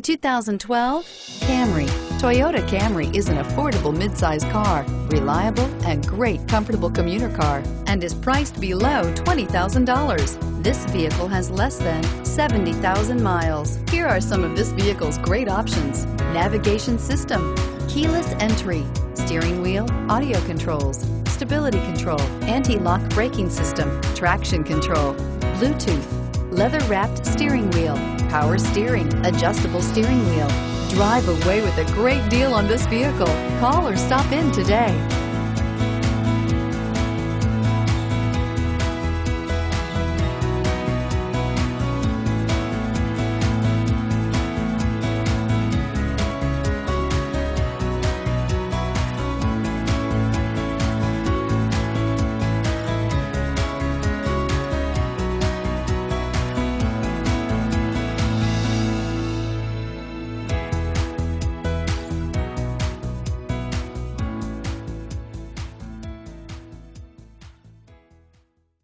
The 2012 Camry. Toyota Camry is an affordable mid-size car, reliable and great comfortable commuter car, and is priced below $20,000. This vehicle has less than 70,000 miles. Here are some of this vehicle's great options: navigation system, keyless entry, steering wheel audio controls, stability control, anti-lock braking system, traction control, Bluetooth, leather-wrapped steering wheel, power steering, adjustable steering wheel. Drive away with a great deal on this vehicle. Call or stop in today.